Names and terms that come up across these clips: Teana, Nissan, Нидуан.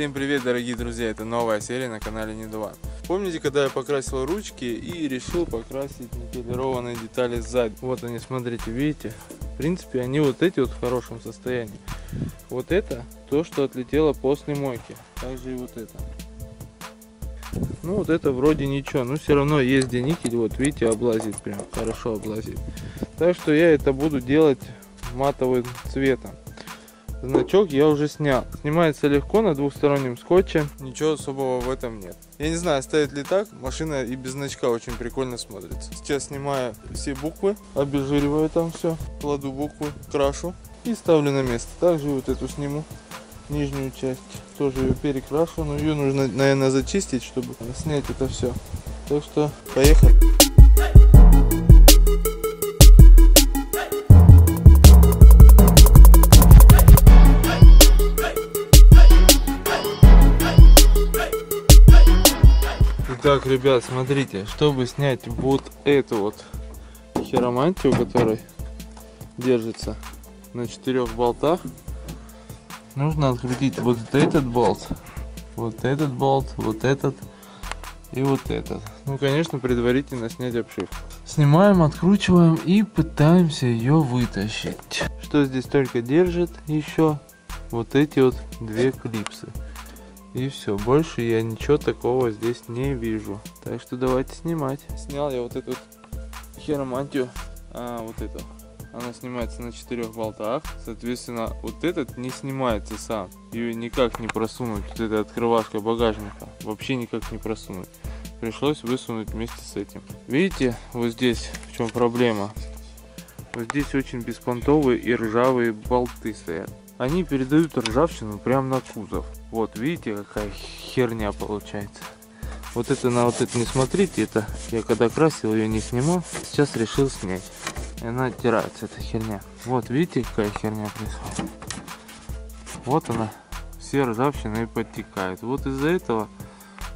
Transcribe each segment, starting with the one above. Всем привет, дорогие друзья, это новая серия на канале Нидуан. Помните, когда я покрасил ручки и решил покрасить никелированные детали сзади? Вот они, смотрите, видите? В принципе, они вот эти вот в хорошем состоянии. Вот это то, что отлетело после мойки. Также и вот это. Ну, вот это вроде ничего, но все равно есть где никель, вот видите, облазит прям, хорошо облазит. Так что я это буду делать матовым цветом. Значок я уже снял. Снимается легко на двухстороннем скотче. Ничего особого в этом нет. Я не знаю, стоит ли так. Машина и без значка очень прикольно смотрится. Сейчас снимаю все буквы, обезжириваю там все, кладу буквы, крашу и ставлю на место. Также вот эту сниму, нижнюю часть. Тоже ее перекрашу, но ее нужно, наверное, зачистить, чтобы снять это все. Так что поехали. Так, ребят, смотрите, чтобы снять вот эту вот хиромантию, которая держится на 4 болтах, нужно открутить вот этот болт, вот этот болт, вот этот и вот этот. Ну, конечно, предварительно снять обшивку. Снимаем, откручиваем и пытаемся ее вытащить. Что здесь только держит еще? Вот эти вот две клипсы. И все, больше я ничего такого здесь не вижу. Так что давайте снимать. Снял я вот эту хиромантию, вот эту. Она снимается на 4 болтах. Соответственно, вот этот не снимается сам. Ее никак не просунуть. Вот эта открывашка багажника вообще никак не просунуть. Пришлось высунуть вместе с этим. Видите, вот здесь в чем проблема. Вот здесь очень беспонтовые и ржавые болты стоят. Они передают ржавчину прямо на кузов. Вот, видите, какая херня получается. Вот это на вот это не смотрите. Это я когда красил, ее не снимал. Сейчас решил снять. И она оттирается, эта херня. Вот, видите, какая херня происходит. Вот она, все ржавчина и подтекает. Вот из-за этого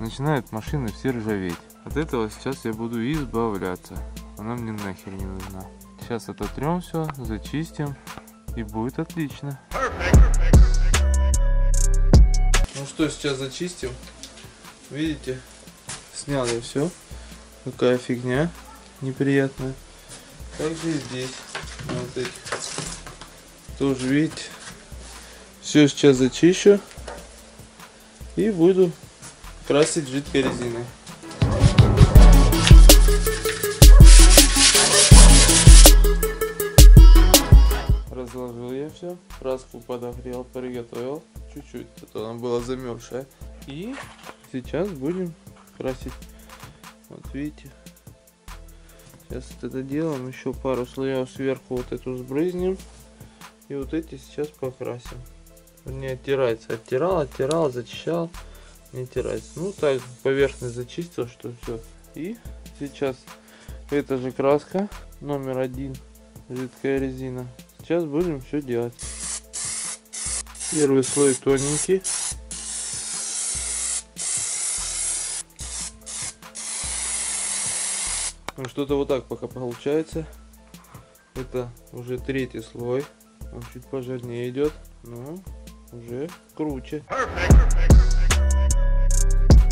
начинают машины все ржаветь. От этого сейчас я буду избавляться. Она мне нахер не нужна. Сейчас ототрем все, зачистим. И будет отлично. Ну что, сейчас зачистим. Видите, снял я все. Какая фигня неприятная. Также и здесь. Вот эти. Тоже видите. Все сейчас зачищу. И буду красить жидкой резиной. Разложил я все, краску подогрел, приготовил чуть-чуть, а то она была замерзшая. И сейчас будем красить. Вот видите, сейчас это делаем, еще пару слоев сверху вот эту сбрызнем. И вот эти сейчас покрасим. Не оттирается, оттирал, зачищал, не оттирается. Ну так, поверхность зачистил, что все. И сейчас эта же краска, номер 1, жидкая резина. Сейчас будем все делать. Первый слой тоненький. Ну, что-то вот так пока получается. Это уже 3-й слой. Он чуть пожирнее идет, но уже круче.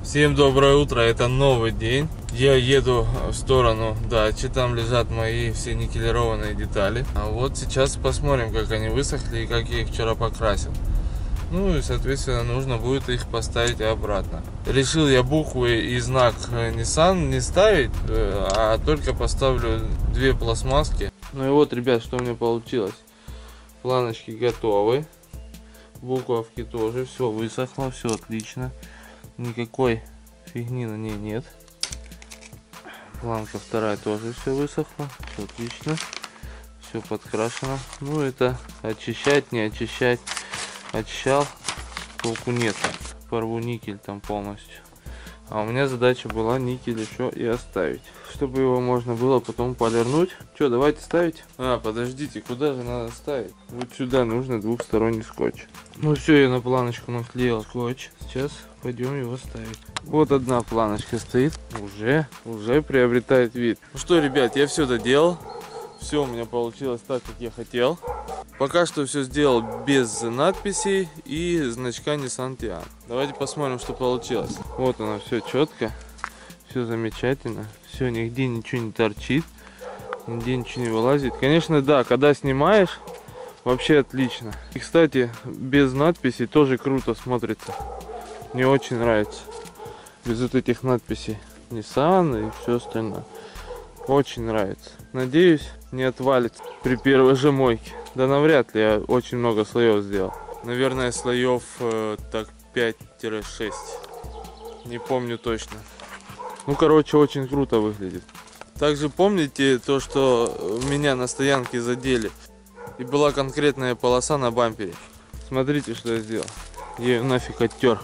Всем доброе утро, это новый день. Я еду в сторону дачи, там лежат мои все никелированные детали. А вот сейчас посмотрим, как они высохли и как я их вчера покрасил. Ну и, соответственно, нужно будет их поставить обратно. Решил я буквы и знак Nissan не ставить, а только поставлю две пластмасски. Ну и вот, ребят, что у меня получилось. Планочки готовы. Буковки тоже, все высохло, все отлично. Никакой фигни на ней нет. Планка 2 тоже все высохла. Все отлично. Все подкрашено. Ну это очищать, не очищать. Очищал. Толку нет. Порву никель там полностью. А у меня задача была никель еще и оставить. Чтобы его можно было потом полирнуть. Че, давайте ставить? А, подождите, куда же надо ставить? Вот сюда нужно двухсторонний скотч. Ну все, я на планочку наклеил скотч. Сейчас пойдем его ставить. Вот одна планочка стоит. Уже приобретает вид. Ну что, ребят, я все доделал. Все у меня получилось так, как я хотел. Пока что все сделал без надписей и значка Nissan Teana. Давайте посмотрим, что получилось. Вот оно все четко, все замечательно, все, нигде ничего не торчит, нигде ничего не вылазит. Конечно, да, когда снимаешь, вообще отлично. И, кстати, без надписей тоже круто смотрится. Мне очень нравится. Без вот этих надписей Nissan и все остальное. Очень нравится. Надеюсь, не отвалится при первой же мойке. Да навряд ли, я очень много слоев сделал. Наверное, слоев так 5-6. Не помню точно. Ну, короче, очень круто выглядит. Также помните то, что меня на стоянке задели. И была конкретная полоса на бампере. Смотрите, что я сделал. Я ее нафиг оттер.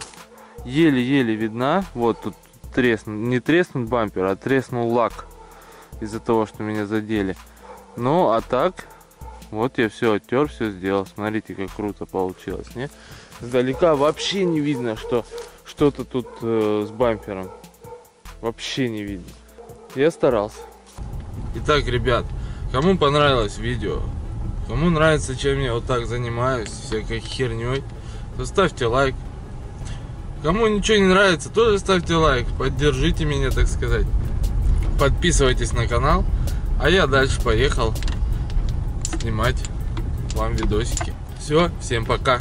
Еле-еле видна. Вот тут треснул. Не треснул бампер, а треснул лак. Из-за того, что меня задели. Ну, а так, вот я все оттер, все сделал. Смотрите, как круто получилось, не? Сдалека вообще не видно, что что-то тут с бампером. Вообще не видно. Я старался. Итак, ребят, кому понравилось видео, кому нравится, чем я вот так занимаюсь, всякой херней, то ставьте лайк. Кому ничего не нравится, тоже ставьте лайк. Поддержите меня, так сказать. Подписывайтесь на канал, а я дальше поехал снимать вам видосики. Все, всем пока.